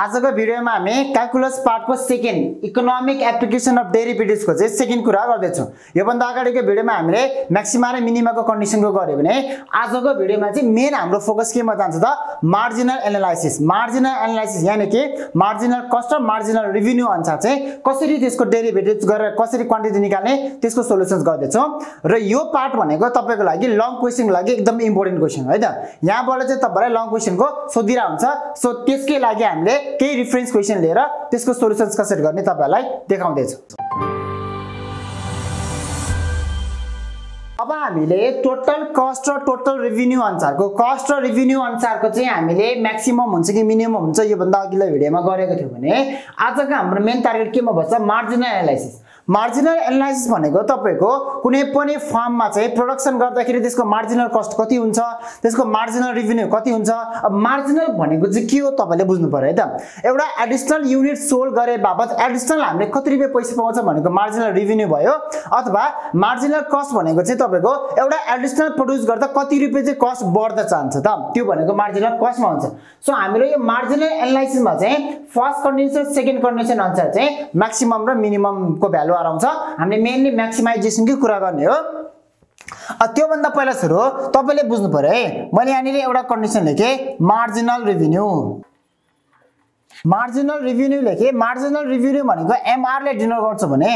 आज को भिडियो में हमें क्याकुलस पार्ट को second economic application of derivatives को सेकेंड कुरा गर्दै अगाडि को भिडियो में हमें मैक्सिमा र मिनिमा को कंडीसन को गयो भने आज को भिडियो में मेन हम फोकस के में जान्छ त मार्जिनल एनालाइसिस। मार्जिनल एनालाइसिस यानी कि मार्जिनल कस्ट और मार्जिनल रेभिन्यू अनुसार कसरी त्यसको डेरिभेटिव्स गरेर कसरी क्वान्टिटी निकाल्ने त्यसको सोलुसन्स गर्दैछौं र यो पार्ट भनेको तपाईको लागि लङ क्वेशनको लागि एकदम इम्पोर्टेन्ट क्वेशन है त। यहाँबाट चाहिँ तपाईलाई लङ क्वेशन को सोधिरा हुन्छ सो त्यसकै लागि हामीले केही रिफरेन्स क्वेशन लिएर त्यसको सोलुसन्स कसरी गर्ने तपाईलाई देखाउँदै छु। अब हामीले टोटल कस्ट र टोटल रेभिन्यू अनुसार को हमें मैक्सिमम हुन्छ कि मिनिमम हुन्छ यो भन्दा अघिल्लो भिडियोमा गरेको थियो भने आजको हाम्रो मेन टार्गेट केमा बस्छ मार्जिनल एनालाइसिस। मार्जिनल एनालाइसिस भनेको तपाईको कुनै पनि फर्ममा चाहिँ प्रोडक्सन गर्दाखेरि त्यसको मार्जिनल कस्ट कति हुन्छ, त्यसको मार्जिनल रेभिन्यू कति हुन्छ। अब मार्जिनल भनेको चाहिँ के हो तपाईले बुझ्नु पर्यो है त। एउटा एडिशनल युनिट सोल्ड गरे बापत एडिशनल हामीले कति रुपैयाँ पैसा पाउँछ भनेको मार्जिनल रेभिन्यू भयो अथवा मार्जिनल कस्ट भनेको चाहिँ तपाईको एउटा एडिशनल प्रोड्युस गर्दा कति रुपैयाँ चाहिँ कस्ट बढ्दै जान्छ त त्यो भनेको मार्जिनल कस्टमा हुन्छ। सो हाम्रो यो मार्जिनल एनालाइसिसमा चाहिँ फर्स्ट कन्डिसन सेकेन्ड कन्डिसन अनुसार चाहिँ म्याक्सिमम र मिनिममको भ्यालु हामीले मेनली मैक्सिमाइजेसनकै कुरा गर्ने हो। त्यो भन्दा पहिला सुरु तपाईले बुझ्नु पर्यो है मैले यहाँनिर एउटा कन्डिसन लेखे मार्जिनल रेभिन्यू। मार्जिनल रेभिन्यू लेखे मार्जिनल रेभिन्यू भनेको एमआर ले डिनोट गर्छ भने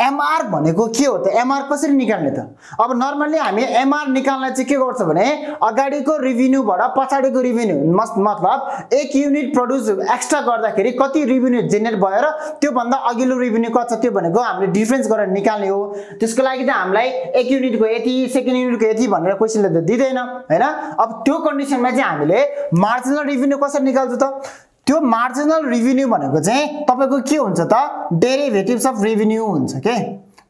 एमआर भनेको के हो त, एमआर कसरी निकाल्ने त। अब नर्मल्ली हामी एमआर निकाल्न चाहिँ के गर्छ भने अगाडिको रेभिन्यूबाट पछाडिको रेभिन्यू मतलब एक युनिट प्रोड्युस एक्स्ट्रा गर्दाखेरि कति रेभिन्यू जेनेरेट भयो र त्यो भन्दा अघिल्लो रेभिन्यू कति छ त्यो भनेको हामीले डिफरेन्स गरेर निकाल्ने हो। त्यसको लागि त हामीलाई एक युनिटको यति सेकेन्ड युनिटको यति भनेर क्वेशनले त दिदैन हैन। अब त्यो कन्डिसनमा चाहिँ हामीले मार्जिनल रेभिन्यू कसरी निकाल्छ त त्यो मार्जिनल रेभिन्यू भनेको चाहिँ तपाईको के हुन्छ त डेरिभेटिभ्स अफ रेभिन्यू हुन्छ के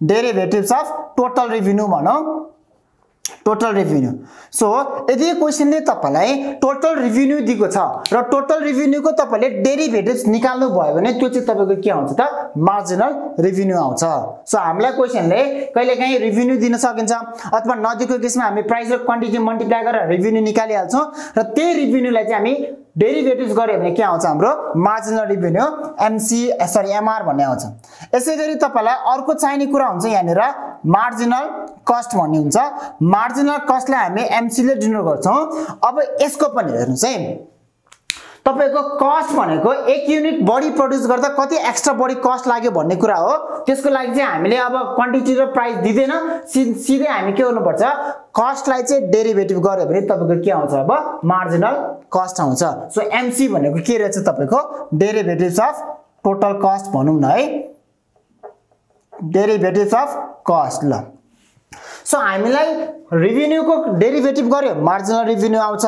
डेरिभेटिभ्स अफ टोटल रेभिन्यू भनौं टोटल रेभिन्यू। सो यदि क्वेशनले तपाईलाई टोटल रेभिन्यू दिएको छ र टोटल रेभिन्यूको तपाईले डेरिभेटिभ्स निकाल्नु भयो भने त्यो चाहिँ तपाईको के हुन्छ त मार्जिनल रेभिन्यू आउँछ। सो हामीलाई क्वेशनले कहिलेकाहीँ रेभिन्यू दिन सकिन्छ अथवा नदिएको केसमा हामी प्राइस र क्वान्टिटी मल्टिप्लाई गरेर रेभिन्यू निकालिहाल्छौँ र त्यही रेभिन्यूलाई चाहिँ हामी डेरिभेटिभ्स गरे भने के आउँछ हाम्रो मार्जिनल रेभिन्यू एमआर भन्ने आउँछ। यसैगरी तपाईलाई अर्को चाहिने कुरा हुन्छ यहाँनिर मार्जिनल कस्ट भन्ने हुन्छ। मार्जिनल कस्टलाई हामी एमसी ले डिनोट गर्छौं। अब यसको पनि हेर्नुस् है तपाईको कस्ट भनेको एक युनिट बढी प्रोड्युस गर्दा कति एक्स्ट्रा बढी कस्ट लाग्यो भन्ने कुरा हो। त्यसको लागि चाहिँ हामीले अब क्वान्टिटी र प्राइस दिदैन सिधै हामी के गर्नुपर्छ कस्टलाई चाहिँ डेरिभेटिभ गर्यो भने तपाईको के आउँछ अब मार्जिनल कस्ट आउँछ। सो एमसी भनेको के रहेछ तपाईको डेरिभेटिभ्स अफ टोटल कस्ट भनौँ न है डेरिभेटिभ्स अफ कस्ट। ल सो हामीलाई रेभिन्यू को डेरिभेटिभ गर्यो मार्जिनल रेभिन्यू आउँछ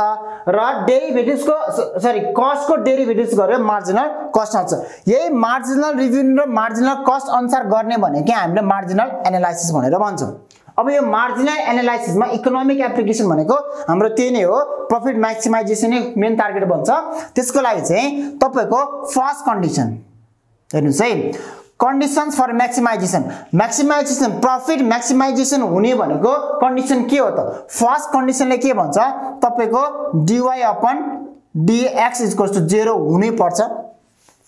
र डेरिभेटिभ्स को सरी कस्ट को डेरिभेटिभ्स गर्यो मार्जिनल कस्ट आउँछ। यही मार्जिनल रेभिन्यू र मार्जिनल कस्ट अनुसार गर्ने भनेको हामीले मार्जिनल एनालाइसिस भनेर भन्छौं। अब यो मार्जिनल एनालाइसिस में इकोनोमिक एप्लिकेशन भनेको हाम्रो त्यही नै हो प्रॉफिट मैक्सिमाइजेसन नै मेन टार्गेट बन्छ। त्यसको लागि चाहिँ तपाईको फर्स्ट कन्डिसन हेर्नुस् है conditions for maximisation. Maximisation profit maximisation हुने भनेको कंडिशन के हो त फर्स्ट कंडिशनले के भन्छ तपाईको dy अपन dx = 0 हुनै पर्छ।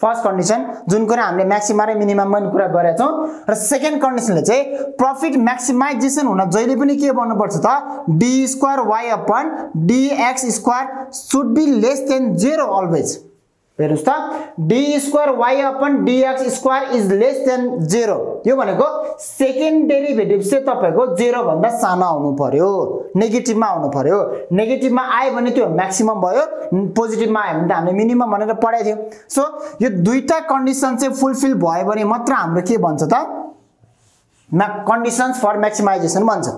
फर्स्ट कंडिशन जुन कुरा हामीले मैक्सिमा र मिनिमम को कुरा गरेका छौं र सेकेन्ड कंडिशनले चाहिँ प्रॉफिट मैक्सिमाइजेसन हुन जहिले पनि के बन्नु पर्छ त d2y upon dx2 should be less than 0 always। हेर्नुस् त d2y upon dx2 is less than 0 यो भनेको सेकेन्ड डेरिभेटिभ चाहिँ तपाईको 0 भन्दा सानो आउनु पर्यो नेगेटिभमा आउनु पर्यो। नेगेटिभमा आयो भने त्यो मैक्सिमम भयो पोजिटिभमा आयो भने त हामीले मिनिमम भनेर पढाइ थियो। सो यो दुईटा कन्डिसन चाहिँ फुलफिल भयो भने मात्र हाम्रो के भन्छ त कन्डिसन्स फर मैक्सिमाइजेसन भन्छ।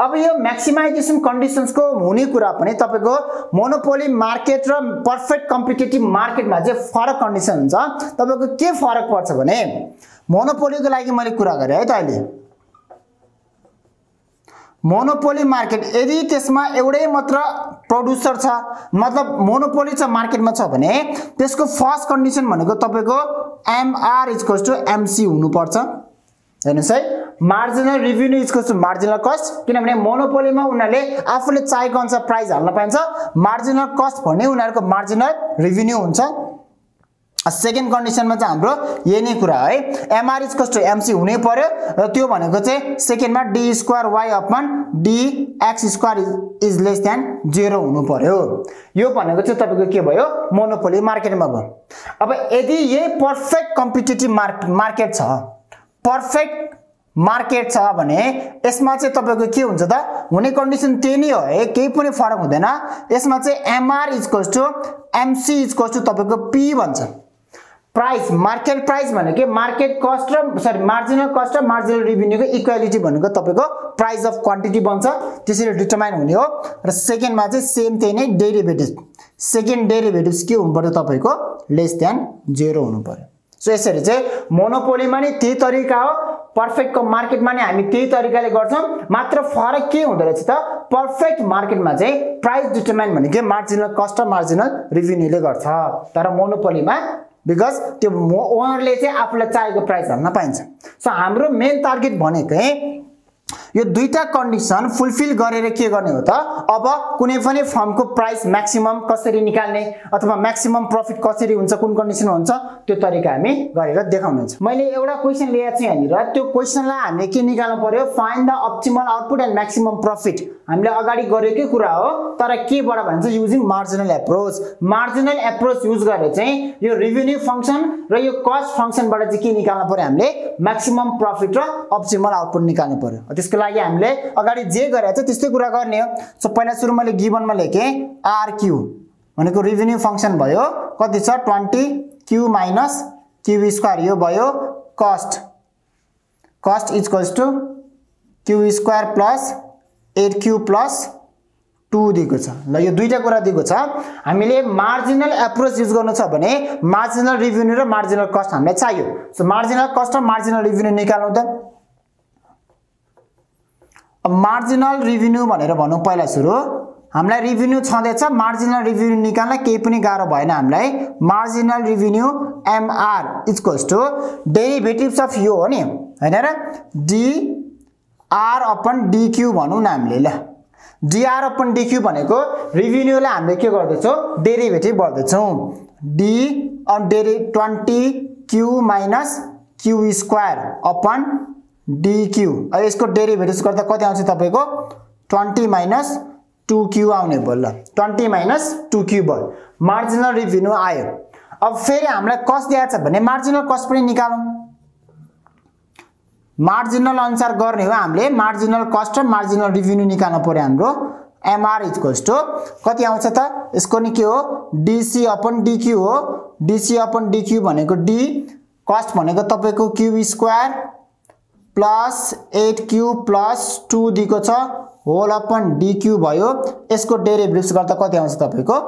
अब यो मैक्सिमाइजेसन कंडिशन्स को हुने कुरा पनि तपाईको मोनोपोली मार्केट र पर्फेक्ट कम्पिटिटिभ मार्केट में फरक कंडिशन हुन्छ। तपाईको के फरक पर्छ भने मोनोपोली को लागि मैले कुरा गरे है त अहिले मोनोपोली मार्केट यदि त्यसमा एउटै मात्र प्रोड्युसर छ मतलब मोनोपोली छ मार्केटमा छ भने त्यसको फर्स्ट कंडिशन भनेको तपाईको एमआर = एमसी हुनुपर्छ। हेर्नुस् है मार्जिनल रेभिन्यू = मार्जिनल कस्ट किनभने मोनोपोलीमा उनीहरुले आफूले चाहेको अनुसार प्राइस हाल्न पाइन्छ मार्जिनल कस्ट भन्ने उनीहरुको मार्जिनल रेभिन्यू हुन्छ। सेकेन्ड कन्डिसनमा चाहिँ हाम्रो यही नै कुरा है एमआर इज कस्तो एमसी हुनै पर्यो र त्यो भनेको चाहिँ सेकेन्डमा D square Y upon D X square is less than 0 हुनु पर्यो। यो भनेको चाहिँ तपाईको के भयो मोनोपोली मार्केटमा भयो। अब यदि यही पर्फेक्ट कम्पिटिटिभ मार्केट छ पर्फेक्ट मार्केट छ भने यसमा चाहिँ तपाईको के हुन्छ त हुने कन्डिसन त्यही नै हो है केही पनि फरक हुँदैन। यसमा चाहिँ MR is equals to MC is equals to तपाईको पी भन्छ प्राइस मार्केट प्राइस भनेको मार्केट कस्ट र सरी मार्जिनल कस्ट र मार्जिनल रेभिन्यू को इक्वालिटी भनेको तपाईको प्राइस अफ क्वान्टिटी बन्छ त्यसरी डिटरमाइन हुने हो र सेकेन्डमा चाहिँ सेम त्यही नै डेरिभेटिभ सेकेन्ड डेरिभेटिभ्स के हुनु पर्यो तपाईको लेस देन 0 हुनु पर्यो। सो यसरी चाहिँ मोनोपोलीमा नि त्यही तरिका हो पर्फेक्ट को मार्केट में हम त्यही तरिकाले गर्छौं मात्र फरक के हुँदो रहेछ त पर्फेक्ट मार्केट में प्राइस डिटरमाइन भनेको मार्जिनल कस्ट र मार्जिनल रेभिन्यूले गर्छ तर मोनोपोली में बिकज त्यो उहाँहरुले आफूलाई चाहेको प्राइस हाल्न पाइन्छ। सो हाम्रो मेन टार्गेट भनेकै यो दुईटा कन्डिसन फुलफिल गरेर के गर्ने हो त अब कुनै पनि फर्मको प्राइस मैक्सिमम कसरी निकाल्ने अथवा मैक्सिमम प्रॉफिट कसरी हुन्छ कुन कन्डिसन हुन्छ त्यो तरिका हामी गरेर देखाउनु हुन्छ। मैले एउटा क्वेशन लिया छु यहाँ र त्यो क्वेशनलाई हामीले के निकाल्नु पर्यो find the optimal output and maximum profit हामीले अगाडि गरेकै कुरा हो तर के बाट भन्छ युजिङ मार्जिनल एप्रोच युज गरेर चाहिँ यो रेभिन्यू फंक्शन र यो कस्ट फंक्शन बाट चाहिँ के निकाल्नु पर्यो हामीले मैक्सिमम प्रॉफिट र अप्टिमल आउटपुट निकाल्नु पर्यो। त्यसको लागि हामीले अगाडि जे गरेछ त्यस्तै कुरा गर्ने हो। सो पहिला सुरु मैले गिवनमा लेखे आर क्यू भनेको रेभिन्यू फंक्शन भयो कति छ 20 क्यू माइनस क्यू स्क्वायर यो भयो cost cost is equals to Q square plus 8 Q plus 2 दिएको छ। ल यो दुईटा कुरा दिएको छ हामीले मार्जिनल एप्रोच युज गर्नु छ भने मार्जिनल रेभिन्यू र मार्जिनल कस्ट हामीलाई चाहियो। सो मार्जिनल कस्ट र मार्जिनल रेभिन्यू निकाल्नु त मार्जिनल रेभिन्यू भनेर भन्नु पहिला सुरु हामीलाई रेभिन्यू छँदैछ मार्जिनल रेभिन्यू निकाल्न केही पनि गाह्रो भएन हामीलाई marginal revenue MR equals to derivatives of यो हो नि हैन र डी आर अपन डीक्यू भन्नु न हामीले ल डीआर अपन डीक्यू भनेको रेभिन्यूलाई हामीले के गर्दैछौ डेरिभेटिभ गर्दैछौ डी अन डेरि 20 Q minus Q square upon dq अब यसको डेरिभेटिभ्स गर्दा कति आउँछ तपाईको 20 - 2q आउने भयो ल 20 - 2q भयो मार्जिनल रेभिन्यू आयो। अब फेरि हामीलाई कस्ट दिएको छ भने मार्जिनल कस्ट पनि निकालौं मार्जिनल अनुसार गर्ने हो हामीले मार्जिनल कस्ट र मार्जिनल रेभिन्यू निकाल्नु पर्यो हाम्रो एमआर इक्वल्स टु कति आउँछ त यसको नि के हो dc / dq हो dc / dq भनेको d कस्ट भनेको तपाईको q square plus 8q plus 2 दिएको छ होल अपन dq भयो यसको डेरिभेटिभ्स गर्दा कति आउँछ तपाईको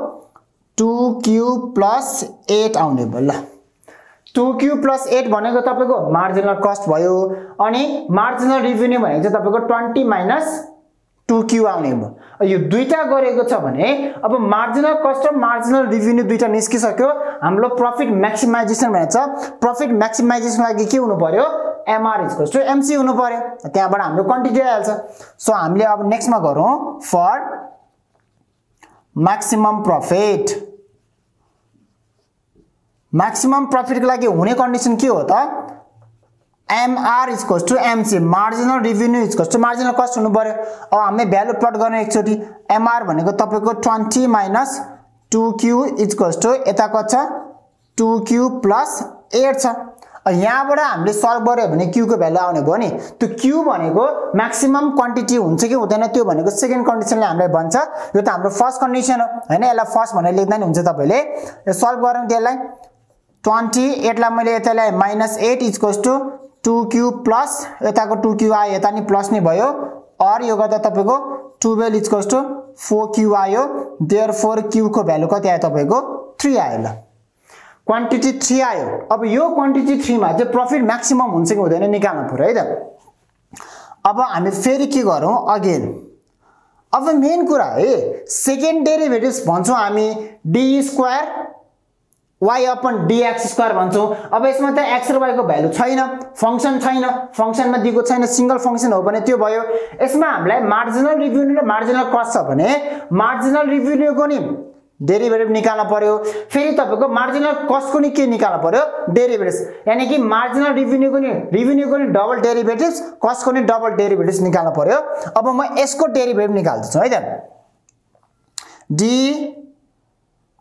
2q प्लस 8 आउने भयो ल 2q प्लस 8 भनेको तपाईको मार्जिनल कस्ट भयो अनि मार्जिनल रेभिन्यू भनेको चाहिँ तपाईको 20 माइनस 2q आउने भयो। यो दुईटा गरेको छ भने अब मार्जिनल कस्ट र मार्जिनल रेभिन्यू दुईटा निस्किसक्यो हाम्रो प्रॉफिट मैक्सिमाइजेसन भनेछ प्रॉफिट मैक्सिमाइजेसन लागि के हुनु पर्यो MR is equals to MC हुनु पर्यो त्यहाँबाट हाम्रो क्वान्टिटी आइहाल्छ। सो हामीले अब नेक्स्टमा गरौँ फर मैक्सिमम प्रॉफिटको लागि हुने कन्डिसन के हो त MR is equals to MC marginal revenue is equals to marginal cost हुनु पर्यो। अब हामी भ्यालु प्लट गर्ने एकचोटी एमआर भनेको तपाईको 20 minus 2q is equals two यता कति छ 2q प्लस 8 छ यहाँबाट हामीले सल्भ गर्यो भने q को भ्यालु आउने भयो नि त्यो q भनेको मैक्सिमम क्वान्टिटी हुन्छ कि हुँदैन त्यो भनेको सेकेन्ड कन्डिसनले हामीलाई भन्छ। यो त हाम्रो फर्स्ट कन्डिसन हो हैन यसलाई फर्स्ट भनेर लेख्दा नि हुन्छ तपाईले यो सल्भ गरौँ त्यसलाई 20 8 लाई मैले यतालाई -8 is equals to 2q plus यताको 2q आयो यता नि प्लस नै भयो और यो गर्दा तपाईको 12 इज इक्वल्स टू 4q आयो देयरफोर q को भ्यालु कति आयो तपाईको 3 आयो ल क्वान्टिटी 3 आयो। अब यो क्वान्टिटी 3 मा चाहिँ प्रॉफिट मैक्सिमम हुन्छ कि हुँदैन निकाल्नु पर्यो है त। अब हामी फेरि के गरौँ अगेन अब मेन कुरा है सेकेन्ड डेरिभेटिभ्स भन्छौं हामी d square y upon dx square भन्छौं। अब यसमा त x र y को भ्यालु छैन फंक्सन छैन फंक्सनमा दिएको छैन सिंगल फंक्सन हो भने त्यो भयो। यसमा हामीलाई मार्जिनल रेभिन्यू र मार्जिनल कस्ट छ भने मार्जिनल रेभिन्यूको नि डेरिभेटिभ निकाल्न पर्यो। फेरि तपाईको मार्जिनल कस्ट को नि के निकाल्न पर्यो, डेरिभेटिभ्स। यानी कि मार्जिनल रेभिन्यू को नि डबल डेरिभेटिभ्स, कस्ट को नि डबल डेरिभेटिभ्स निकाल्न पर्यो। अब म यसको डेरिभेटिभ निकाल्छु है त। D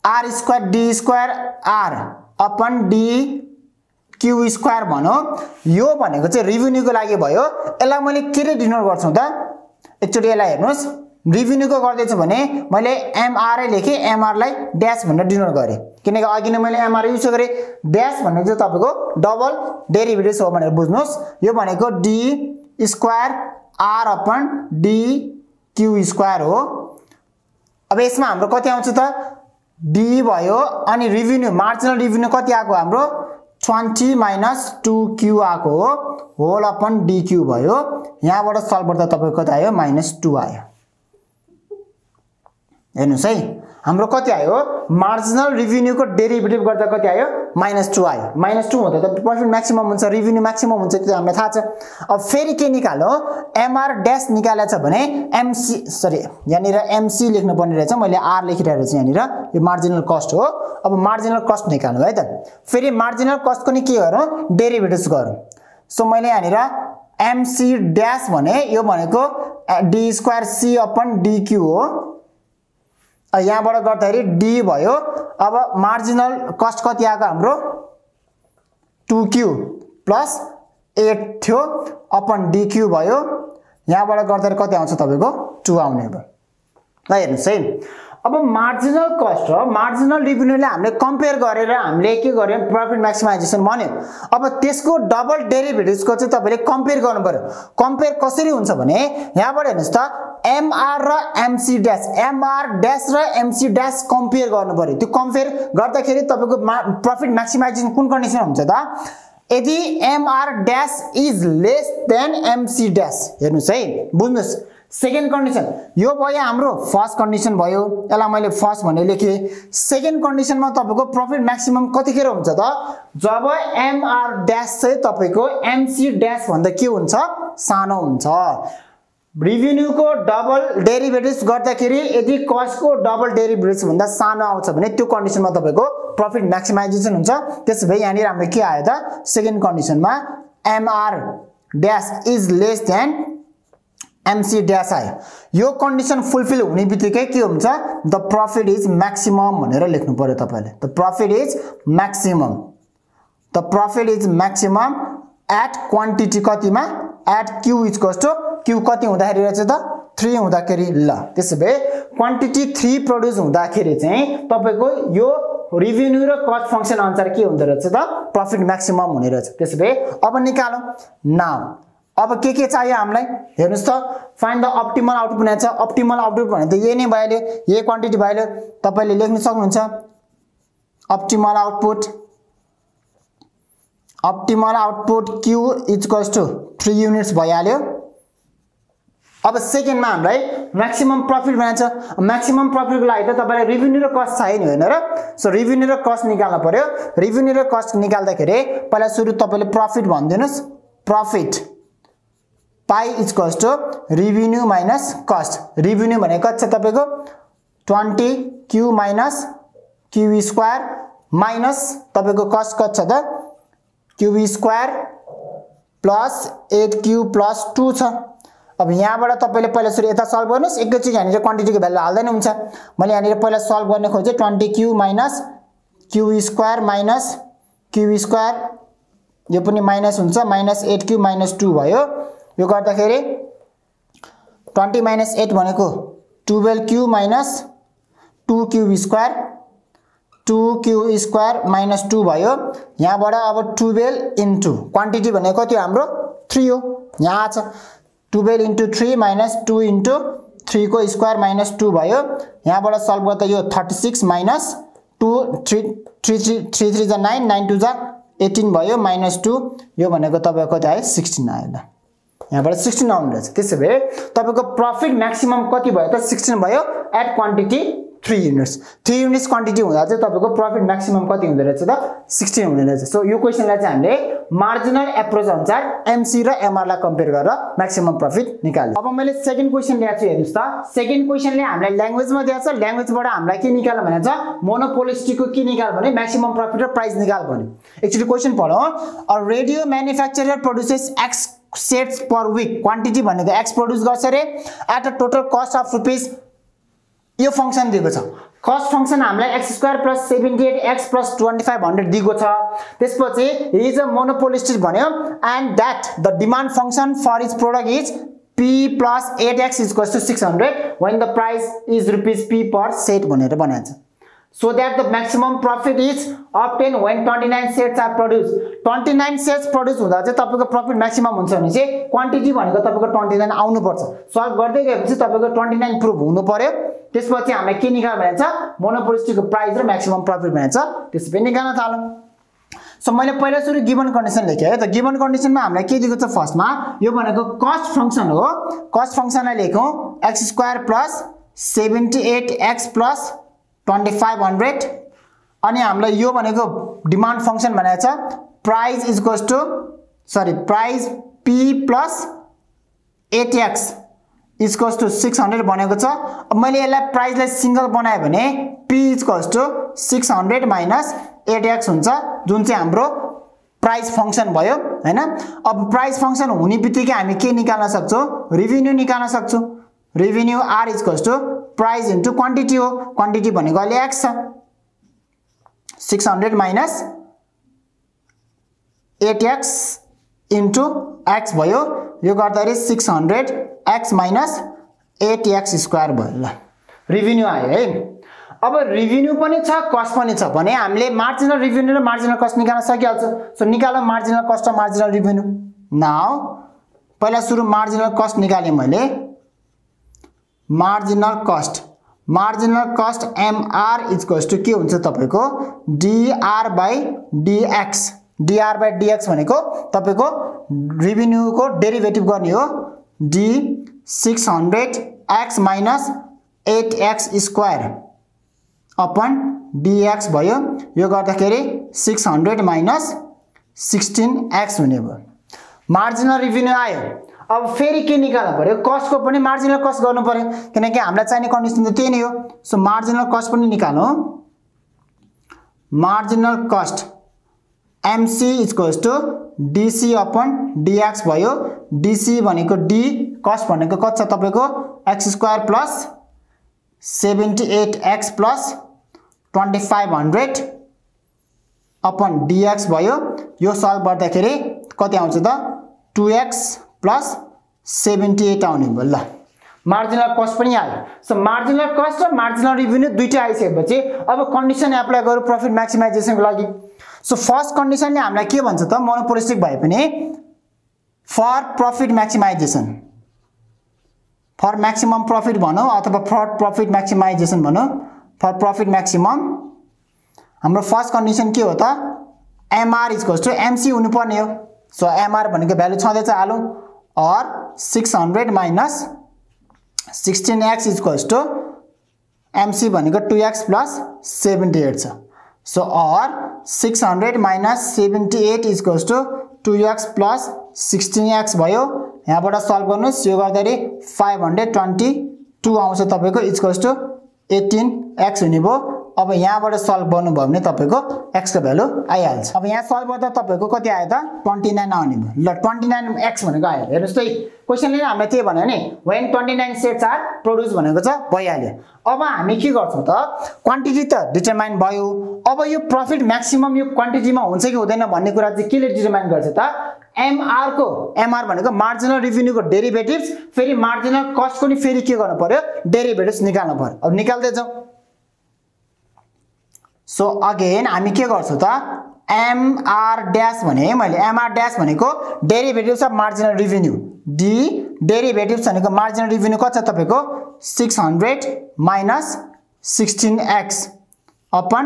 R square D square R upon D Q square भनो, यो भनेको चाहिँ रेभिन्यू को लागि भयो। यसलाई मैले के रे डिनोट गर्छु त, एकचोटी यसलाई हेर्नुस्। रेभिन्यू को गर्दैछु भने मैले एमआर लेखे, एमआर लाई ड्याश भनेर डिनोट गरे किनकि अघि नै मैले एमआर युज गरे। ड्याश भनेको चाहिँ तपाईको डबल डेरिभेटिभ्स हो भनेर बुझ्नुस्। यो भनेको D square R upon D Q square हो। अब यसमा हाम्रो कति आउँछ त, डी भयो अनि रेभिन्यू, मार्जिनल रेभिन्यू कति आको हाम्रो 20 माइनस 2q आको हो, होल अपन dq भयो। यहाँबाट सल्भ गर्दा तपाईको कति आयो, -2 आयो। हेर्नुस् है हाम्रो कति आयो, मार्जिनल रेभिन्यू को डेरिभेटिभ गर्दा कति आयो, -2 आयो। -2 हुँदा त प्रॉफिट म्याक्सिमम हुन्छ, रेभिन्यू म्याक्सिमम हुन्छ, त्यो हामीलाई थाहा छ। अब फेरि के निकाल्नु, एमआर ड्याश निकालेछ भने एमसी सरी यानी र एमसी लेख्नु पर्ने रहेछ, मैले आर लेखिरहेको छु यानी र, यो मार्जिनल कस्ट हो। अब मार्जिनल कस्ट निकाल्नु है त। फेरि मार्जिनल कस्ट को नि के गरौ, डेरिभेटिभ्स गरौ। सो मैले यानी र एमसी ड्याश भने यो भनेको d2c / dq हो। यहाँबाट गर्दाखेरि डी भयो। अब मार्जिनल कस्ट कति आको हाम्रो 2q प्लस 8 थियो अपन dq भयो। यहाँबाट गर्दाखेरि कति आउँछ तपाईको 2 आउने भयो। ल हेर्नुस् है, अब मार्जिनल कस्ट र मार्जिनल रेभिन्यूले हामीले कम्पेयर गरेर हामीले के गर्यौं, प्रॉफिट म्याक्सिमाइजेसन भन्यौं। अब त्यसको डबल डेरिभेटिभ्स को चाहिँ तपाईले कम्पेयर गर्नु पर्यो। कम्पेयर कसरी हुन्छ भने यहाँबाट हेर्नुस् त, एमआर र एमसी ड्याश, एमआर ड्याश र एमसी ड्याश कम्पेयर गर्नु पर्यो। त्यो कम्पेयर गर्दाखेरि तपाईको प्रॉफिट म्याक्सिमाइजेसन कुन कन्डिसन हुन्छ त, यदि MR dash is less than MC dash. हेर्नुस् है, बुझ्नुस्। सेकेन्ड कन्डिसन यो भयो हाम्रो फर्स्ट कन्डिसन भयो, यसलाई मैले फर्स्ट भने लेखे। सेकेन्ड कन्डिसनमा तपाईको प्रॉफिट म्याक्सिमम कतिखेर हुन्छ त, जब एमआर ड्याश चाहिँ तपाईको एमसी ड्याश भन्दा के हुन्छ, सानो हुन्छ। रेभिन्यू को डबल डेरिभेटिभ्स गर्दाखेरि यदि कस्ट को डबल डेरिभेटिभ्स भन्दा सानो आउँछ भने त्यो कन्डिसनमा तपाईको प्रॉफिट म्याक्सिमाइजेसन हुन्छ। त्यसैले यहाँ हाम्रो के आयो त, सेकेन्ड कन्डिसनमा MR dash is less than MC dash आयो। यो कन्डिसन फुलफिल हुने बित्तिकै के हुन्छ, द प्रॉफिट इज मैक्सिमम भनेर लेख्नु पर्यो तपाईले। The profit is maximum, the profit is maximum at quantity कतिमा, at Q is cost to Q कति हुँदाखेरि रहेछ त 3 हुँदाखेरि। ल त्यसैले क्वान्टिटी 3 प्रोड्युस हुँदाखेरि चाहिँ तपाईको यो रेभिन्यू र कस्ट फंक्शन अनुसार के हुन्छ रहेछ त, प्रॉफिट मैक्सिमम हुने रहेछ। त्यसैले अब निकालौ नाउ। अब के चाहिए हामीलाई, हेर्नुस् त, फाइन्ड द अप्टिमल आउटपुट भनेछ। अप्टिमल आउटपुट भने त यही नै भयो, यही क्वान्टिटी भयो। तपाईले लेख्न सक्नुहुन्छ optimal output, optimal output q equals to 3 units भइहाल्यो। अब सेकेन्डमा हामीलाई मैक्सिमम प्रॉफिट बनाउँछ। मैक्सिमम प्रॉफिट को लागि त तपाईलाई रेभिन्यू र कस्ट चाहिने हैन र। सो रेभिन्यू र कस्ट निकाल्न पर्यो। रेभिन्यू र कस्ट निकाल्दाखेरि पहिला सुरु तपाईले प्रॉफिट भन्दिनुस्। Profit pi equals to revenue minus cost. Revenue भनेको कति छ तपाईको 20 q minus q square minus तपाईको कस्ट कति छ त q square plus 8q plus 2 छ। अब यहाँबाट तपाईले पहिला सुरु यता सल्भ गर्नुस्, एकैचोटी यहाँ क्वान्टिटी को भ्यालु हाल्दैन हुन्छ। मैले यहाँ पहिला सल्भ गर्ने खोजे 20q minus q square minus q square, यो पनि माइनस हुन्छ, माइनस 8q माइनस 2 भयो। यो गर्दाखेरि 20 माइनस 8 भनेको 12q minus 2q square, 2q square minus 2 भयो। यहाँबाट अब 12 इन्टु क्वान्टिटी भनेको कति हो हाम्रो 3 हो, यहाँ छ 12 इन्टु 3 माइनस 2 इन्टु 3 को स्क्वायर माइनस 2 भयो। यहाँबाट सल्भ गर्दा यो 36 माइनस 2 3 जा 9, 9 2 जा 18 भयो माइनस 2, यो भनेको तपाईको कति आयो 16 आयो। ल यहाँबाट 16 आउनु रहेछ। त्यसैले तपाईको प्रॉफिट मैक्सिमम कति भयो त 16 भयो at quantity 3 units 3 units quantity हुँदा चाहिँ तपाईको प्रॉफिट मैक्सिमम कति हुँदै रहेछ त 16 हुँदै रहेछ। सो यो क्वेशनलाई चाहिँ हामीले मार्जिनल एप्रोच अनुसार एमसी र एमआर ला कम्पेयर गरेर मैक्सिमम प्रॉफिट निकाल्यो। अब मैले सेकेन्ड क्वेशन ल्याएको छु, हेर्नुस् त। सेकेन्ड क्वेशनले हामीलाई ल्याङ्ग्वेजमा दिएको छ, ल्याङ्ग्वेजबाट हामीलाई के निकाल्नु भनेछ मोनोपोलिस्टिकको के निकाल्नु भने मैक्सिमम प्रॉफिट र प्राइस निकाल्नु भने। एक्चुअली क्वेशन पढौ, a radio manufacturer produces x sets per week, quantity भनेको एक्स प्रोड्युस गर्छ रे at a total cost of rupees. यो फंक्शन दिएको छ, कस्ट फंक्शन हामीलाई x square plus 78 x plus 2500 दिएको छ। त्यसपछि हि इज अ मोनोपोलिस्टिक भन्यो and that the demand function for is product is p plus 8x is equals to 600 when the price is rupees p per set भनेर बनाइन्छ। So that the maximum profit is obtained when 29 sets are produced. 29 sets produced हुँदा चाहिँ तपाईको profit maximum हुन्छ भने चाहिँ quantity भनेको तपाईको 29 आउनु पर्छ। सल्भ गर्दै गएपछि तपाईको 29 प्रूफ हुनु पर्यो। त्यसपछि हामी के निकाल्नु भन्छ मोनोपोलिस्टिकको प्राइस र मैक्सिमम प्रॉफिट भन्छ। त्यसै पनि निकाल्न थालौं। सो मैले पहिला सुरु गिवन कन्डिसन लेखेँ है त। गिवन कन्डिसनमा हामीलाई के दिएको छ, फर्स्टमा यो भनेको कस्ट फंक्शन हो, कस्ट फंक्शनलाई लेखौं x² + 78x + 2500 अनि हामीलाई यो भनेको डिमान्ड फंक्शन भनेको छ price is equals to price p plus 8x is equals to 600 भनेको छ। अब मैले यसलाई प्राइसलाई सिंगल बनाए भने p is equals to 600 minus 8x हुन्छ, जुन चाहिँ हाम्रो प्राइस फंक्शन भयो हैन। अब प्राइस फंक्शन हुने बित्तिकै हामी के निकाल्न सक्छौ, रेभिन्यू निकाल्न सक्छौ। Revenue r is equals to price into quantity हो, क्वान्टिटी भनेको अहिले x छ, 600 माइनस 8x इन्टु x भयो, यो गर्दाखेरि 600x माइनस 8x स्क्वायर भयो। ल रेभिन्यू आयो है। अब रेभिन्यू पनि छ कस्ट पनि छ भने हामीले मार्जिनल रेभिन्यू र मार्जिनल कस्ट निकाल्न सकिहाल्छ। सो निकालौं मार्जिनल कस्ट र मार्जिनल रेभिन्यू। नाउ पहिला सुरु मार्जिनल कस्ट निकालेँ मैले, marginal cost MR is equals to के हुन्छ तपाईको dr/dx। dr/dx भनेको तपाईको रेभिन्यू को डेरिभेटिभ गर्ने हो, d 600x minus 8x square upon dx भयो, यो गर्दाखेरि 600 माइनस 16x हुने भयो। मार्जिनल रेभिन्यू आयो। अब फेरि के निकाल्नु पर्यो, कस्ट को पनि मार्जिनल कस्ट गर्नु पर्यो किनकि हामीलाई चाहिने कन्डिसन त त्यही नै हो। सो मार्जिनल कस्ट पनि निकालौं, marginal cost MC is equals to DC upon DX भयो। डीसी भनेको डी कस्ट भनेको कति छ तपाईको x square plus 78 x plus 2500 upon DX भयो, यो सल्भ गर्दाखेरि कति आउँछ त 2x प्लस 78 आउने भयो। ल मार्जिनल कस्ट पनि आयो। सो मार्जिनल कस्ट र मार्जिनल रेभिन्यू दुईटै आइसकेपछि अब कन्डिसन एप्लाई गरौँ प्रॉफिट मैक्सिमाइजेसनको लागि। सो फर्स्ट कन्डिसनले हामीलाई के भन्छ त मोनोपोलिस्टिक भए पनि for profit maximization, for maximum profit भनौँ अथवा फर प्रॉफिट मैक्सिमाइजेसन भनौँ, फर प्रॉफिट मैक्सिमम हाम्रो फर्स्ट कन्डिसन के हो त MR is equals to MC हुनुपर्ने हो। सो एमआर भनेको भ्यालु छँदैछ हालौँ और 600 minus 16x is equals to MC भनेको 2x प्लस 78 छ। सो और 600 minus 78 is equals to 2x plus 16x भयो, यहाँबाट सल्भ गर्नुस्, यो गर्दाखेरि 522 आउँछ तपाईको इज इक्वल्स टू 18x हुने भयो। अब यहाँबाट सल्भ गर्नुभयो भने तपाईको x को भ्यालु आइहाल्छ। अब यहाँ सल्भ गर्दा तपाईको कति आयो त 29 आउने भयो। ल 29x भनेको आयो। हेर्नुस् त क्वेशनले हामीलाई त्यही भन्यो नि व्हेन 29 सेट्स आर प्रोड्युस भनेको छ, भइहाल्यो। अब हामी के गर्छौं त क्वान्टिटी त डिटरमाइन भयो, अब यो प्रॉफिट मैक्सिमम यो क्वान्टिटीमा हुन्छ कि हुँदैन भन्ने कुरा चाहिँ केले डिटरमाइन गर्छ त एमआर को। एमआर भनेको मार्जिनल रेभिन्यू को डेरिभेटिभ्स फेरि मार्जिनल कस्ट को नि फेरि के गर्नु पर्यो डेरिभेटिभ्स निकाल्नु पर्यो। अब निकाल्दै जाऊ। सो अगेन हामी के गर्छौं त एमआर ड्याश भने मैले एमआर ड्याश भनेको derivatives of marginal revenue, D derivatives भनेको मार्जिनल रेभिन्यू कति छ तपाईको 600 माइनस 16x अपन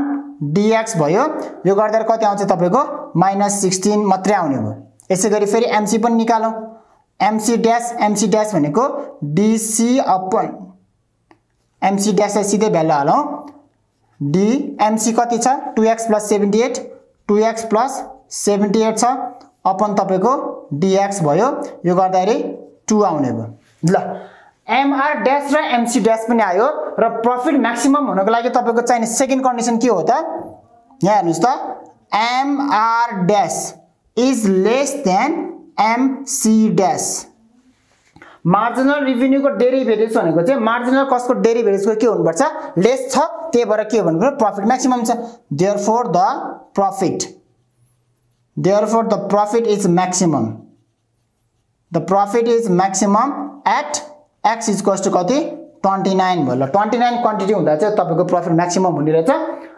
डीएक्स भयो, यो गर्दा कति आउँछ तपाईको माइनस 16 मात्रै आउने भयो। यसै गरी फेरि एमसी पनि निकालौं, एमसी ड्याश भनेको डीसी अपन एमसी डैश सीधे भ्यालु हालौं डी एमसी कति छ 2x प्लस 78 2x प्लस 78 छ अपन तपाईको dx भयो यो गर्दाखेरि 2 आउने भयो ल एमआर डैश र एमसी डैश पनि आयो र प्रॉफिट मैक्सिमम हुनको लागि तपाईको चाहिने सेकेन्ड कन्डिसन के हो त यहाँ हेर्नुस् त MR dash is less than MC dash marginal revenue को डेरिभेटिभ्स भनेको चाहिँ मार्जिनल कस्ट को डेरिभेटिभ्स को के हुनुपर्छ लेस छ त्यही भएर के हो भन्नु प्रॉफिट मैक्सिमम छ therefore the profit is maximum at x equals to कति 29 भयो ल 29 क्वान्टिटी हुँदा चाहिँ तपाईको प्रॉफिट मैक्सिमम हुने रहेछ।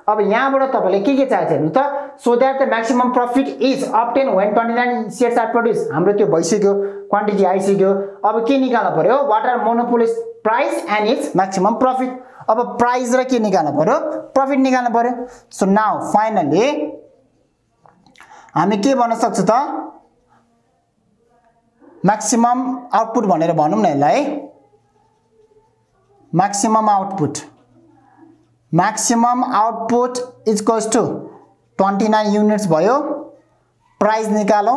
अब यहाँबाट तपाईले के चाहन्छ हेर्नु त so that the maximum profit is obtain when 29 shares are produce हाम्रो त्यो भइसक्यो क्वान्टिटी आइसक्यो। अब के निकाल्नु पर्यो what are monopoly price and it's maximum profit. अब प्राइस र के निकाल्नु पर्यो प्रॉफिट निकाल्नु पर्यो। सो नाउ फाइनली हामी के भन्न सक्छ त मैक्सिमम आउटपुट भनेर भनौं न यसलाई maximum output is equals to 29 units भयो। प्राइस निकालौं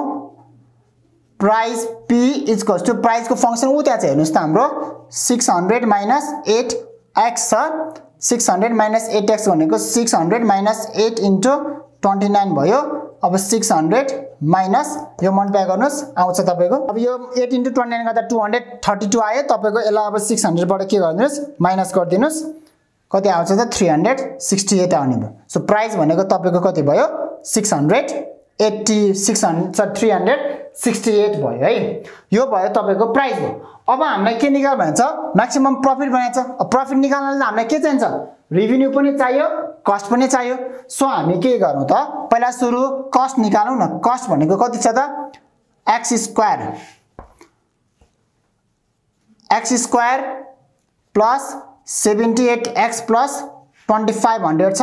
price p is equals to price को फंक्शन उ त्यहाँ छ हेर्नुस् त हाम्रो 600 माइनस 8x छ 600 माइनस 8x भनेको 600 माइनस 8 इन्टु 29 भयो। अब 600 माइनस यो मल्टिप्लाई गर्नुस् आउँछ तपाईको अब यो 8 इन्टु 29 गर्दा 232 आयो तपाईको एला अब 600 बाट के गर्नुस् माइनस गर्दिनुस् कति आउँछ त 368 आउने भयो। सो प्राइस भनेको तपाईको कति भयो 368 भयो है यो भयो तपाईको प्राइस हो। अब हामीलाई के निकाल्नु भन्छ मैक्सिमम प्रॉफिट बनाइन्छ। अब प्रॉफिट निकाल्नलाई हामीलाई के चाहिन्छ रेभिन्यू पनि चाहियो कस्ट पनि चाहियो। सो हामी के गर्नु त पहिला सुरु कस्ट निकालौं न कस्ट भनेको कति छ त x² प्लस 78x प्लस 2500 छ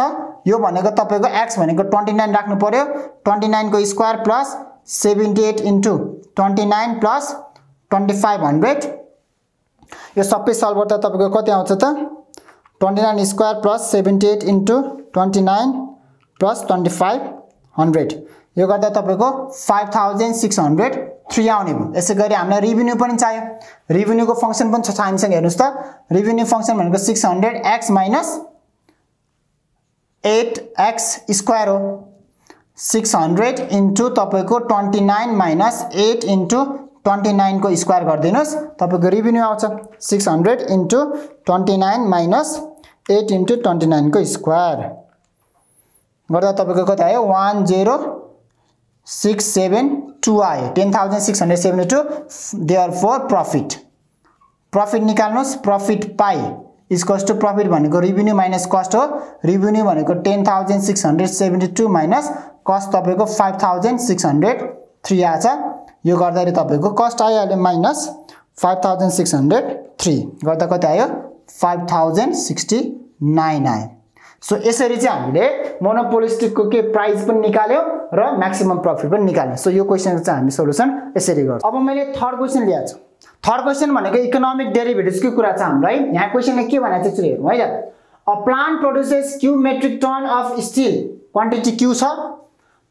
यो भनेको तपाईको x भनेको 29 राख्नु पर्यो 29 को स्क्वायर प्लस 78 इन्टु 29 प्लस 2500 यो सबै सल्भ गर्दा तपाईको कति आउँछ त 29 स्क्वायर प्लस 78 इन्टु 29 प्लस 2500 यो गर्दा तपाईको 5603 आउने भयो। यसैगरी हामीलाई रेभिन्यू पनि चाहियो रेभिन्यू को फंक्शन पनि छ हामीसँग हेर्नुस् त रेभिन्यू फंक्शन भनेको 600x माइनस 8x स्क्वायर हो 600 इन्टु तपाईको 29 माइनस 8 इन्टु 29 को स्क्वायर गर्दिनुस् तपाईको रेभिन्यू आउँछ 600 इन्टु 29 माइनस 8 इन्टु 29 को स्क्वायर गर्दा तपाईको कति आयो 10672 आयो 10672 देयरफोर प्रॉफिट निकाल्नुस् profit pi equals to profit भनेको रेभिन्यू माइनस कस्ट हो रेभिन्यू भनेको 10672 माइनस कस्ट तपाईको 5603 आछ यो गर्दाखेरि तपाईको कस्ट आयो अहिले माइनस 5603 गर्दा कति आयो 5069 आयो। सो यसरी चाहिँ हामीले मोनोपोलिस्टिक को के प्राइस पनि निकाल्यो र मैक्सिमम प्रॉफिट पनि निकाल्यो। सो यो क्वेशन चाहिँ हामी सोलुसन यसरी गर्छौं। अब मैले थर्ड क्वेशन ल्याएको छु थर्ड क्वेशन भनेको इकोनोमिक डेरिभेटिभ्स को कुरा छ हामीलाई। यहाँ क्वेशनले के भनेको छ हेरौं है त a plant produces Q metric ton of steel quantity Q छ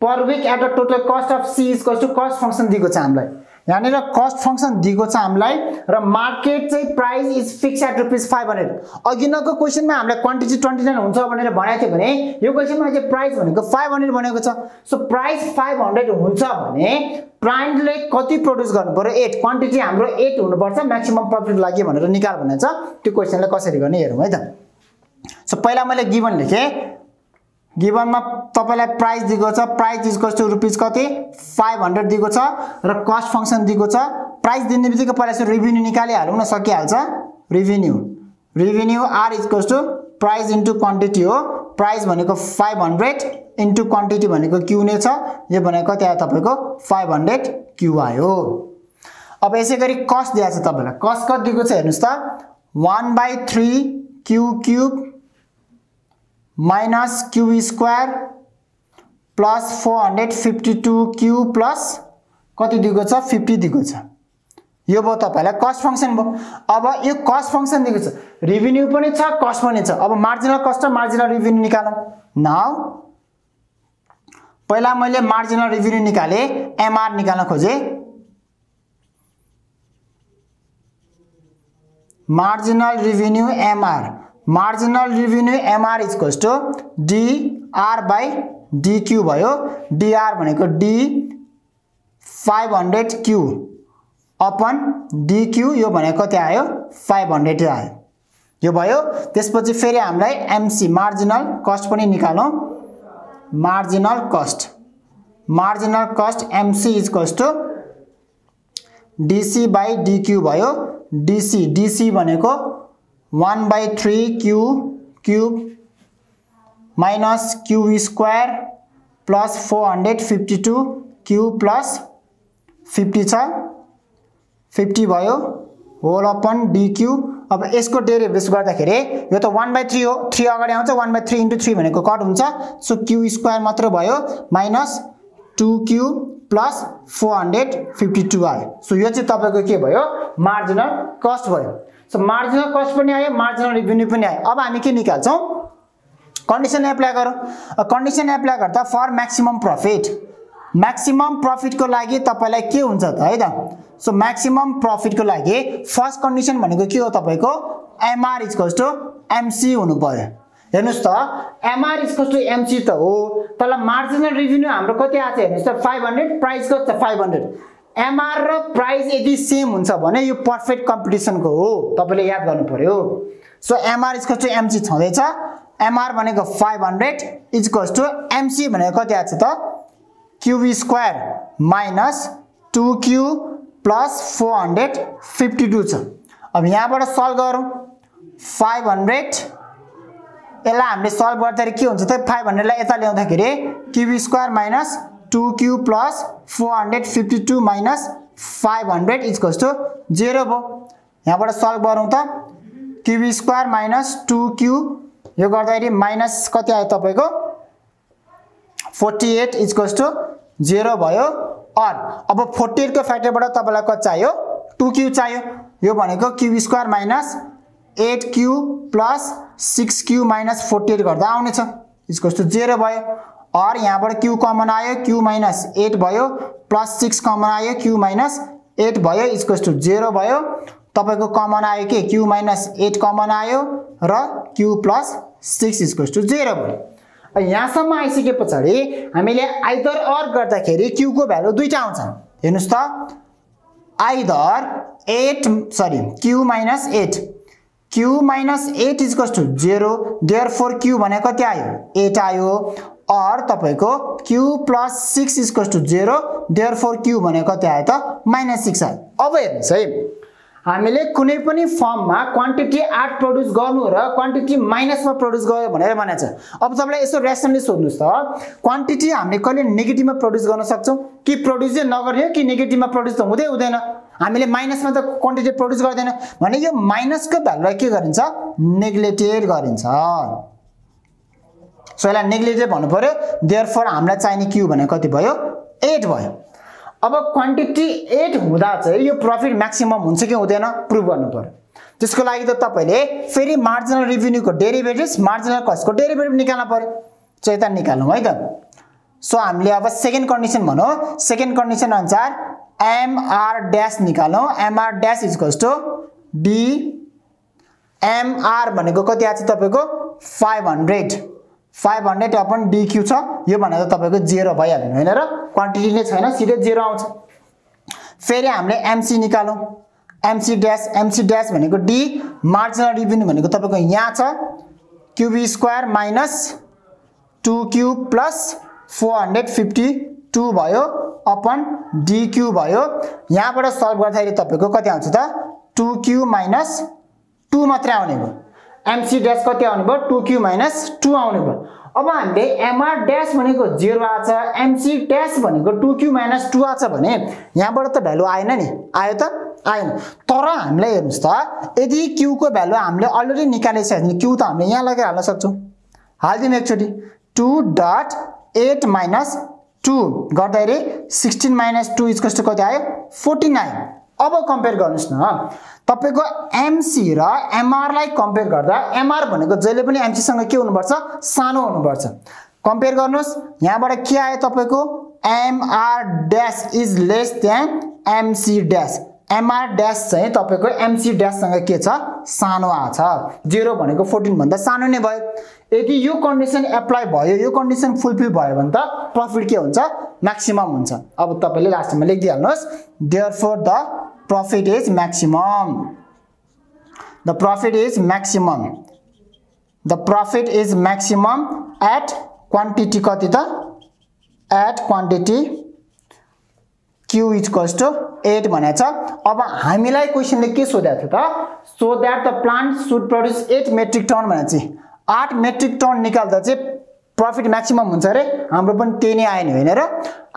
per week at the total cost of C is equals to cost function दिएको छ हामीलाई। यहाँनिर कस्ट फंक्शन दिएको छ हामीलाई र मार्केट चाहिँ प्राइस इज फिक्स एट ₹500। अघिल्लोको क्वेशनमा हामीलाई क्वान्टिटी 29 हुन्छ भनेर भनेको थियो भने यो क्वेशनमा चाहिँ प्राइस भनेको 500 भनेको छ। सो प्राइस 500 हुन्छ भने प्लान्टले कति प्रोड्युस गर्नु पर्यो 8 क्वान्टिटी हाम्रो 8 हुनुपर्छ मैक्सिमम प्रॉफिट लागि भनेर निकाल भन्ने छ। त्यो क्वेशनले कसरी गर्ने हेरौं है त। सो पहिला मैले गिवन लेखे गिवन मा तपाईलाई प्राइस दिएको छ price is equals to rupees कति 500 दिएको छ र कस्ट फंक्शन दिएको छ। प्राइस दिनेबित्तिकै पहिला चाहिँ रेभिन्यू निकाली हालौं न सकिहाल्छ revenue R is equals to price into quantity हो प्राइस भनेको 500 इन्टु क्वान्टिटी भनेको क्यू नै छ यो भनेको कति आयो तपाईको 500 क्यू आयो। अब यसैगरी कस्ट दिया छ तपाईलाई कस्ट कति दिएको छ हेर्नुस् त 1/3 Q cube minus Q square plus 452 Q plus कति दिएको छ 50 दिएको छ यो भयो तपाईलाई कस्ट फंक्शन भयो। अब यो कस्ट फंक्शन दिएको छ, रेभिन्यू पनि छ कस्ट पनि छ। अब मार्जिनल कस्ट र मार्जिनल रेभिन्यू निकालौं। नाउ पहिला मैले मार्जिनल रेभिन्यू निकाले, एमआर निकाल्न खोजे। Marginal revenue MR, marginal revenue MR is equals to DR by DQ भयो। डीआर भनेको डी 500 क्यू अपन डीक्यू यो भनेको त्यहाँ आयो 500 आयो। यो भयो। त्यसपछि फेरि हामीलाई एमसी मार्जिनल कस्ट पनि निकालौं। Marginal cost, marginal cost MC is equals to DC by DQ भयो। डीसी डीसी भनेको 1/3 Q cube minus Q square plus 452 Q plus 50 छ, 50 भयो होल अपन डीक्यू। अब यसको डेरिभेटिभ गर्दाखेरि यो त 1/3 हो, 3 अगाडि आउँछ, 1/3 इन्टु 3 भनेको कट हुन्छ, सो क्यू स्क्वायर मात्र भयो माइनस 2 क्यू प्लस 452 आयो। सो यो चाहिँ तपाईको के भयो, मार्जिनल कस्ट भयो। सो मार्जिनल कस्ट पनि आयो, मार्जिनल रेभिन्यू पनि आयो। अब हामी के निकाल्छौं, कन्डिसन एप्लाई गरौं। कन्डिसन एप्लाई गर्दा for maximum profit, maximum profit को लागि तपाईलाई के हुन्छ त, है त। सो मैक्सिमम प्रॉफिट को लागि फर्स्ट कन्डिसन भनेको के हो तपाईको, MR is equals to MC हुनु पर्यो। हेर्नुस् त MR is equals to MC त हो, तर मार्जिनल रेभिन्यू हाम्रो कति आछ हेर्नुस् त 500, प्राइस कति छ 500। एमआर र प्राइस यदि सेम हुन्छ भने यो पर्फेक्ट कम्पिटिसन को हो, तपाईले याद गर्नु पर्यो। So MR is equals to MC छँदैछ, एमआर भनेको 500 इज इक्वल्स टु एमसी भनेको कति आछ त Q square minus 2q plus 452 छ। अब यहाँबाट सल्भ गरौं 500 एला हामीले सल्भ गर्दा के हुन्छ त, 500 लाई यता ल्याउँदाखेरि Q square minus 2q plus 452 minus 500 is equals to 0 भयो। यहाँबाट सल्भ गरौं त क्यू स्क्वायर माइनस 2q यो गर्दाखेरि माइनस कति आयो तपाईको 48 इज इक्वल्स टु 0 भयो। और अब 48 को फैक्टर बाट तपाईलाई कति चाहियो 2q चाहियो, यो भनेको q square minus 8q plus 6q minus 48 गर्दा आउने छ इज इक्वल्स टु 0 भयो। और यहाँबाट q कमन आयो, q माइनस 8 भयो प्लस 6 कमन आयो, q माइनस 8 भयो इज इक्वल्स टु 0 भयो। तपाईको कमन आयो के q माइनस 8 कमन आयो र q plus 6 is equals to 0 भयो। यहाँसम्म आइसकेपछि हामीले आइदर अर गर्दाखेरि q को भ्यालु दुईटा आउँछ। हेर्नुस् त either q -8 is equals to 0, therefore q भनेको कति आयो 8 आयो। और तपाईको q plus 6 is equals to 0, therefore q भनेको कति आयो त -6 आयो। अब हेर्नुस् है, हामीले कुनै पनि फर्ममा क्वान्टिटी 8 प्रोड्युस गर्नु र क्वान्टिटी माइनसमा प्रोड्युस गर्यो भनेर भनेछ। अब तपाईलाई यसो रेशनली सोध्नुस् त, क्वान्टिटी हामीले कहिले नेगेटिभमा प्रोड्युस गर्न सक्छौं कि, प्रोड्युस नगर्यो कि नेगेटिभमा प्रोड्युस त हुँदै हुँदैन, हामीले माइनसमा त क्वान्टिटी प्रोड्युस गर्दैन भने यो माइनसको भ्यालुलाई के गरिन्छ नेग्लेक्टेड गरिन्छ। सो यसलाई नेग्लेक्टेड भन्नु पर्यो, देयरफोर हामीलाई चाहिने q भने कति भयो 8 भयो। अब क्वान्टिटी 8 हुँदा चाहिँ यो प्रॉफिट मैक्सिमम हुन्छ कि हुँदैन प्रूफ गर्नु पर्यो। त्यसको लागि त तपाईले फेरि मार्जिनल रेभिन्यू को डेरिभेटिभ्स, मार्जिनल कस्ट को डेरिभेटिभ निकाल्न पर्यो। सो यता निकालौं है त। सो हामीले अब सेकेन्ड कन्डिसन भनौं, सेकेन्ड कन्डिसन अनुसार एमआर ड्याश निकालौं। MR dash is equals to D MR भनेको कति आछ तपाईको 500 अपन डीक्यू छ, यो भनेको तपाईको 0 भइहाल्यो हैन र, क्वान्टिटी नै छैन सिधै 0 आउँछ। फेरि हामीले एमसी निकालौं। एमसी ड्याश भनेको डी मार्जिनल रेभिन्यू भनेको तपाईको यहाँ छ QB square minus 2q plus 452 भयो अपन डीक्यू भयो। यहाँबाट सल्भ गर्दाखेरि तपाईको कति आउँछ त 2q माइनस 2 मात्र आउने भयो। एमसी डैश कति आउने भयो 2q माइनस 2 आउने भयो। अब हामीले एमआर डैश भनेको 0 आछ, एमसी डैश भनेको 2q माइनस 2 आछ भने यहाँबाट त भ्यालु आएन नि, आयो त आएन। तर हामीले हेर्नुस् त यदि q को भ्यालु हामीले अलरेडी निकालेछ भने q त हामीले यहाँ लगेर हाल्न सक्छौं। हाल्दिनु एकचोटी 2.8 माइनस 2 गर्दाखेरि 16 माइनस 2 इज इक्वल्स टु कति आयो 14 आयो। अब कंपेयर गर्नुस् न तपाईको एमसी र एमआर लाई कंपेयर गर्दा एमआर भनेको जहिले पनि एमसी सँग के हुनुपर्छ सानो हुनुपर्छ कंपेयर गर्नुस् यहाँबाट के आयो तपाईको MR- is less than MC-. MR- चाहिँ तपाईको एमसी- सँग के छ सानो आछ 0 भनेको 14 भन्दा सानो नै भयो। यदि यो कन्डिसन एप्लाई भयो यो कन्डिसन फुलफिल भयो भने त प्रॉफिट के हुन्छ मैक्सिमम हुन्छ। अब तपाईले लास्टमा लेख दिहाल्नुस् therefore the profit is maximum, the profit is maximum, the profit is maximum at quantity kati ta at quantity q is equals to 8 भनेछ। अब हामीलाई क्वेशन ले के सोध्या थियो त so that the plant should produce 8 metric ton भनेछ 8 metric ton निकाल्दा चाहिँ प्रॉफिट मैक्सिमम हुन्छ रे हाम्रो पनि त्यही नै आएन हैन र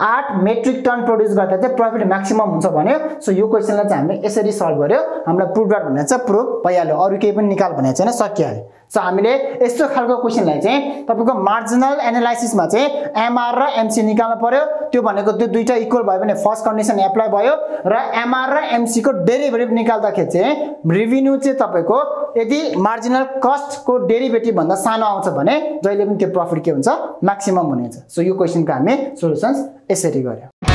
8 मेट्रिक टन प्रोड्युस गर्दा चाहिँ प्रॉफिट मैक्सिमम हुन्छ भन्यो। सो यो क्वेशनलाई चाहिँ हामीले यसरी सल्भ गर्यो हामीलाई प्रूफ डट भन्ने चाहिँ प्रूफ भइहाल्यो अरु केही पनि निकाल भन्ने छैन सकिहाल्यो। सो हामीले यस्तो खालको क्वेशनलाई चाहिँ तपाईको मार्जिनल एनालाइसिसमा चाहिँ एमआर र एमसी निकाल्नु पर्यो त्यो भनेको त्यो दुईटा इक्वल भयो भने फर्स्ट कन्डिसन एप्लाई भयो र एमआर र एमसी को डेरिभेटिभ निकाल्दाखेरि चाहिँ रेभिन्यू चाहिँ तपाईको यदि मार्जिनल कस्ट को डेरिभेटिभ भन्दा सानो आउँछ भने जहिले पनि त्यो प्रॉफिट के हुन्छ मैक्सिमम हुनेछ। सो यो क्वेशनको हामी सोलुसन्स यसरी गर्यौ।